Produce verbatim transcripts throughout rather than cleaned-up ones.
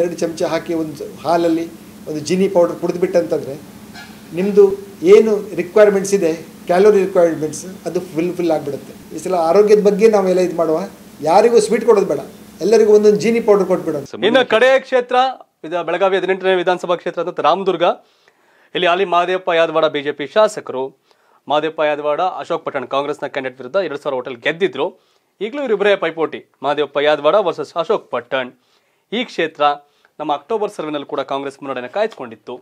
ಎರಡು ಚಮಚ ಹಾಕಿ ಒಂದು ಹಾಲಲ್ಲಿ ಒಂದು ಜಿನಿ ಪೌಡರ್ ಕುಡಿದ್ಬಿಟ್ಟು ಅಂತಂದ್ರೆ ನಿಮ್ಮದು ಏನು ರಿಕ್ವೈರ್ಮೆಂಟ್ಸ್ ಇದೆ ಕ್ಯಾಲೋರಿ ರಿಕ್ವೈರ್ಮೆಂಟ್ಸ್ ಅದು ಫುಲ್ ಫುಲ್ ಆಗಿಬಿಡುತ್ತೆ. ಈ ಸಲ ಆರೋಗ್ಯದ ಬಗ್ಗೆ ನಾವೆಲ್ಲ ಇದು ಮಾಡುವ, ಯಾರಿಗೂ ಸ್ವೀಟ್ ಕೊಡೋದು ಬೇಡ, ಎಲ್ಲರಿಗೂ ಒಂದೊಂದು ಜೀನಿ ಪೌಡರ್ ಕೊಟ್ಬಿಡೋಣ. ಇನ್ನು ಕಡೆಯ ಕ್ಷೇತ್ರ ಬೆಳಗಾವಿ ಹದಿನೆಂಟನೇ ವಿಧಾನಸಭಾ ಕ್ಷೇತ್ರ ಅಂತ ರಾಮದುರ್ಗ. ಇಲ್ಲಿ ಅಲ್ಲಿ ಮಹಾದೇವಪ್ಪ ಯಾದವಾಡ ಬಿಜೆಪಿ ಶಾಸಕರು, ಮಹಾದೇವಪ್ಪ ಯಾದವಾಡ ಅಶೋಕ್ ಪಟ್ಟಣ್ ಕಾಂಗ್ರೆಸ್ನ ಕ್ಯಾಂಡಿಡೇಟ್ ವಿರುದ್ಧ ಎರಡು ಸಾವಿರ ಹೋಟೆಲ್ ಗೆದ್ದಿದ್ರು. ಈಗಲೂ ಇವರಿಬ್ಬರೇ ಪೈಪೋಟಿ, ಮಹಾದೇವಪ್ಪ ಯಾದವಾಡ ವರ್ಸಸ್ ಅಶೋಕ್ ಪಟ್ಟಣ್. ಈ ಕ್ಷೇತ್ರ ನಮ್ಮ ಅಕ್ಟೋಬರ್ ಸರ್ವೆನಲ್ಲಿ ಕೂಡ ಕಾಂಗ್ರೆಸ್ ಮುನ್ನಡೆಯನ್ನು ಕಾಯ್ದುಕೊಂಡಿತ್ತು,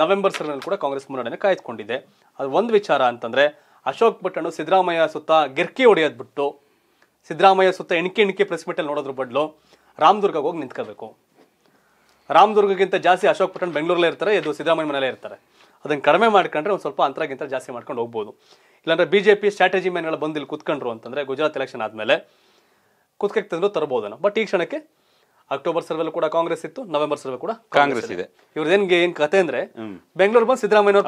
ನವೆಂಬರ್ ಸರ್ವೆನಲ್ಲಿ ಕೂಡ ಕಾಂಗ್ರೆಸ್ ಮುನ್ನಡೆಯನ್ನು ಕಾಯ್ದುಕೊಂಡಿದೆ. ಅದು ಒಂದು ವಿಚಾರ ಅಂತಂದರೆ, ಅಶೋಕ್ ಪಟ್ಟಣ್ ಸಿದ್ದರಾಮಯ್ಯ ಸುತ್ತ ಗಿರ್ಕಿ ಹೊಡೆಯೋದ್ಬಿಟ್ಟು ಸಿದ್ದರಾಮಯ್ಯ ಸುತ್ತ ಎಣಿಕೆ ಎಣಿಕೆ ಪ್ರೆಸ್ ಮೀಟಲ್ಲಿ ನೋಡೋದ್ರ ಬದಲು ರಾಮದುರ್ಗಕ್ಕೆ ಹೋಗಿ ನಿಂತ್ಕೋಬೇಕು. ರಾಮದುರ್ಗಕ್ಕಿಂತ ಜಾಸ್ತಿ ಅಶೋಕ್ ಪಟ್ಟಣ್ ಬೆಂಗಳೂರಲ್ಲೇ ಇರ್ತಾರೆ, ಇದು ಸಿದ್ದರಾಮಯ್ಯ ಮನೇಲೇ ಇರ್ತಾರೆ. ಅದನ್ನು ಕಡಿಮೆ ಮಾಡ್ಕೊಂಡ್ರೆ ಒಂದು ಸ್ವಲ್ಪ ಅಂತರಗಿಂತ ಜಾಸ್ತಿ ಮಾಡ್ಕೊಂಡು ಹೋಗ್ಬೋದು. ಇಲ್ಲಾಂದರೆ ಬಿ ಜೆ ಪಿ ಸ್ಟ್ರಾಟಜಿ ಮ್ಯಾನ್ಗಳು ಬಂದು ಇಲ್ಲಿ ಕೂತ್ಕೊಂಡ್ರು ಅಂತಂದರೆ ಗುಜರಾತ್ ಎಲೆಕ್ಷನ್ ಆದಮೇಲೆ ಕುತ್ಕಕ್ಕೆ ತಂದರೂ ತರ್ಬೋದನ್ನು. ಬಟ್ ಈ ಕ್ಷಣಕ್ಕೆ ಅಕ್ಟೋಬರ್ ಸರ್ವೆಲ್ ಕೂಡ ಕಾಂಗ್ರೆಸ್ ಇತ್ತು, ನವೆಂಬರ್ ಸರ್ವೆ ಕೂಡ ಕಾಂಗ್ರೆಸ್ ಇದೆ. ಇವ್ರದೇನ್ಗೆ ಏನ್ ಕತೆ ಅಂದ್ರೆ, ಬೆಂಗಳೂರು ಬಂದು ಸಿದ್ದರಾಮಯ್ಯ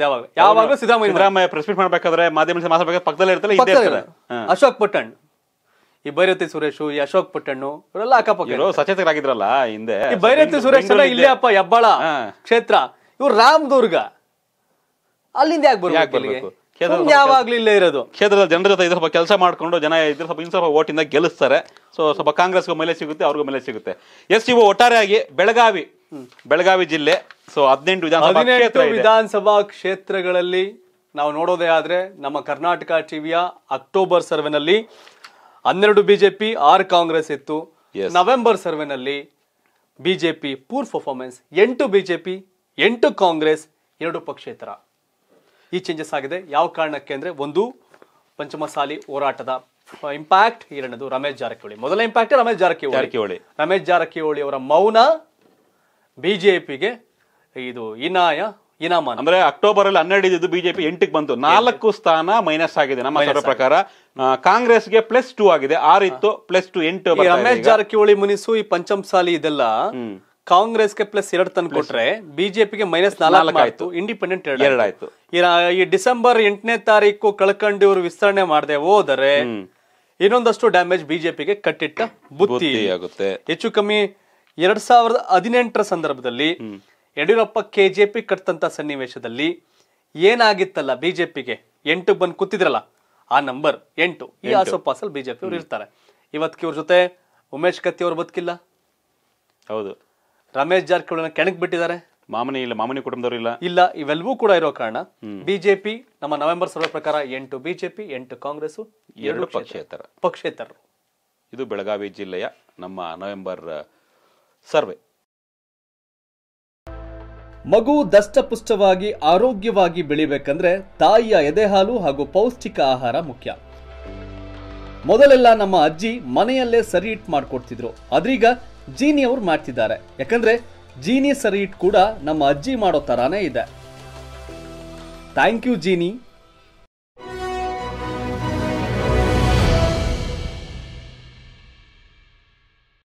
ಯಾವಾಗ ಯಾವಾಗಲೂ ಸಿದ್ದರಾಮಯ್ಯ ಪ್ರೆಸ್ ಮೀಟ್ ಮಾಡಬೇಕಾದ್ರೆ ಮಾಧ್ಯಮ ಮಾತಾಡಬೇಕಾದ್ರೆ ಪಕ್ಕದಲ್ಲೇ ಇರ್ತಾರೆ ಅಶೋಕ್ ಪಟ್ಟಣ್, ಈ ಬೈರತಿ ಸುರೇಶ್, ಈ ಅಶೋಕ್ ಪಟ್ಟಣ್ಣು ಇವರೆಲ್ಲ ಅಕ್ಕಪಕ್ಕ ಸಚೇತರಾಗಿದ್ರಲ್ಲ ಹಿಂದೆ. ಈ ಬೈರತಿ ಸುರೇಶ್ ಎಲ್ಲ ಇಲ್ಲೇ ಅಪ್ಪ ಹೆಬ್ಬಾಳ ಕ್ಷೇತ್ರ, ಇವ್ರು ರಾಮದುರ್ಗ, ಅಲ್ಲಿಂದ ಯಾಕೆ ಬರ್ಬೇಕು? ಯಾವಾಗ್ಲೂ ಇಲ್ಲೇ ಇರೋದು, ಕ್ಷೇತ್ರದ ಜನರ ಜೊತೆ ಸ್ವಲ್ಪ ಕೆಲಸ ಮಾಡ್ಕೊಂಡು ಜನ ಇದ್ರ ಸ್ವಲ್ಪ ಇನ್ ಸ್ವಲ್ಪ ಓಟಿಂದ ಗೆಲ್ಲಿಸ್ತಾರೆ. ಸೊ ಸ್ವಲ್ಪ ಕಾಂಗ್ರೆಸ್ಗೂ ಮೇಲೆ ಸಿಗುತ್ತೆ, ಅವ್ರಿಗೂ ಮೇಲೆ ಸಿಗುತ್ತೆ. ಎಸ್, ಇವು ಒಟ್ಟಾರೆಯಾಗಿ ಬೆಳಗಾವಿ ಬೆಳಗಾವಿ ಜಿಲ್ಲೆ ಸೊ ಹದಿನೆಂಟು ವಿಧಾನಸಭಾ ಹದಿನೆಂಟು ವಿಧಾನಸಭಾ ಕ್ಷೇತ್ರಗಳಲ್ಲಿ ನಾವು ನೋಡೋದೇ ಆದ್ರೆ ನಮ್ಮ ಕರ್ನಾಟಕ ಟಿವಿಯ ಅಕ್ಟೋಬರ್ ಸರ್ವೆನಲ್ಲಿ ಹನ್ನೆರಡು ಬಿಜೆಪಿ ಆರ್ ಕಾಂಗ್ರೆಸ್ ಇತ್ತು. ನವೆಂಬರ್ ಸರ್ವೆನಲ್ಲಿ ಬಿಜೆಪಿ ಪೂರ್ ಪರ್ಫಾರ್ಮೆನ್ಸ್, ಎಂಟು ಬಿಜೆಪಿ ಎಂಟು ಕಾಂಗ್ರೆಸ್, ಎರಡು ಪಕ್ಷೇತರ. ಈ ಚೇಂಜಸ್ ಆಗಿದೆ. ಯಾವ ಕಾರಣಕ್ಕೆ ಅಂದರೆ, ಒಂದು ಪಂಚಮಸಾಲಿ ಹೋರಾಟದ ಇಂಪ್ಯಾಕ್ಟ್, ಎರಡನೇದು ರಮೇಶ್ ಜಾರಕಿಹೊಳಿ. ಮೊದಲ ಇಂಪ್ಯಾಕ್ಟ್ ರಮೇಶ್ ಜಾರಕಿಹೊಳಿ ರಮೇಶ್ ಜಾರಕಿಹೊಳಿ ಅವರ ಮೌನ ಬಿಜೆಪಿಗೆ ಇದು ಇನಾಯ ಇನಾಮ. ಅಂದ್ರೆ ಅಕ್ಟೋಬರ್ ಅಲ್ಲಿ ಹನ್ನೆರಡು ಇದ್ದು ಬಿಜೆಪಿ ಎಂಟಕ್ಕೆ ಬಂತು, ನಾಲ್ಕು ಸ್ಥಾನ ಮೈನಸ್ ಆಗಿದೆ. ನಮ್ಮ ಪ್ರಕಾರ ಕಾಂಗ್ರೆಸ್ಗೆ ಪ್ಲಸ್ ಟೂ ಆಗಿದೆ, ಆರ್ ಇತ್ತು ಪ್ಲಸ್ ಟು ಎಂಟು. ರಮೇಶ್ ಜಾರಕಿಹೊಳಿ ಮುನಿಸು ಈ ಪಂಚಮಸಾಲಿ ಇದೆಲ್ಲ ಕಾಂಗ್ರೆಸ್ಗೆ ಪ್ಲಸ್ ಎರಡು ತನ್ ಕೊಟ್ರೆ ಬಿಜೆಪಿಗೆ ಮೈನಸ್ ನಾಲ್ಕು ಆಯ್ತು, ಇಂಡಿಪೆಂಡೆಂಟ್ ಎರಡು ಆಯ್ತು. ಈ ಡಿಸೆಂಬರ್ ಎಂಟನೇ ತಾರೀಕು ಕಳ್ಕೊಂಡು ಇವರು ವಿಸ್ತರಣೆ ಮಾಡದೆ ಹೋದರೆ ಇನ್ನೊಂದಷ್ಟು ಡ್ಯಾಮೇಜ್ ಬಿಜೆಪಿಗೆ ಕಟ್ಟಿಟ್ಟ ಬುತ್ತಿ ಆಗುತ್ತೆ. ಹೆಚ್ಚು ಕಮ್ಮಿ ಎರಡ್ ಸಾವಿರದ ಹದಿನೆಂಟರ ಸಂದರ್ಭದಲ್ಲಿ ಯಡಿಯೂರಪ್ಪ ಕೆಜೆಪಿ ಕಟ್ಟಂತ ಸನ್ನಿವೇಶದಲ್ಲಿ ಏನಾಗಿತ್ತಲ್ಲ, ಬಿಜೆಪಿಗೆ ಎಂಟು ಬಂದು ಕೂತಿದ್ರಲ್ಲ ಆ ನಂಬರ್ ಎಂಟು, ಈ ಆಸುಪಾಸಲ್ಲಿ ಬಿಜೆಪಿ ಅವ್ರು ಇರ್ತಾರೆ. ಇವತ್ತಿಗೆ ಇವ್ರ ಜೊತೆ ಉಮೇಶ್ ಕತ್ತಿ ಅವ್ರು ಬದುಕಿಲ್ಲ, ಹೌದು, ರಮೇಶ್ ಜಾರಕಿಹೊಳಿ ಕೆಣಕ್ ಬಿಟ್ಟಿದ್ದಾರೆ, ಮಾಮನಿ ಇಲ್ಲ, ಮಾಮನಿ ಕುಟುಂಬದವರು ಇಲ್ಲ ಇಲ್ಲ ಇವೆಲ್ಲವೂ ಕೂಡ ಇರೋ ಕಾರಣ ಬಿಜೆಪಿ ನಮ್ಮ ನವೆಂಬರ್ ಸರ್ವೆ ಪ್ರಕಾರ ಎಂಟು ಬಿಜೆಪಿ ಎಂಟು ಕಾಂಗ್ರೆಸ್ ಎರಡು ಪಕ್ಷೇತರ ಪಕ್ಷೇತರರು. ಇದು ಬೆಳಗಾವಿ ಜಿಲ್ಲೆಯ ನಮ್ಮ ನವೆಂಬರ್ ಸರ್ವೆ. ಮಗು ದಷ್ಟಪುಷ್ಟವಾಗಿ ಆರೋಗ್ಯವಾಗಿ ಬೆಳಿಬೇಕಂದ್ರೆ ತಾಯಿಯ ಎದೆಹಾಲು ಹಾಗೂ ಪೌಷ್ಟಿಕ ಆಹಾರ ಮುಖ್ಯ. ಮೊದಲೆಲ್ಲ ನಮ್ಮ ಅಜ್ಜಿ ಮನೆಯಲ್ಲೇ ಸರಿ ಹಿಟ್ ಮಾಡ್ಕೊಡ್ತಿದ್ರು, ಆದ್ರೀಗ ಜೀನಿ ಅವ್ರು ಮಾಡ್ತಿದ್ದಾರೆ. ಯಾಕಂದ್ರೆ ಜೀನಿ ಸರಿ ಹಿಟ್ ಕೂಡ ನಮ್ಮ ಅಜ್ಜಿ ಮಾಡೋ ತರಾನೇ ಇದೆ. Thank you Jeeni.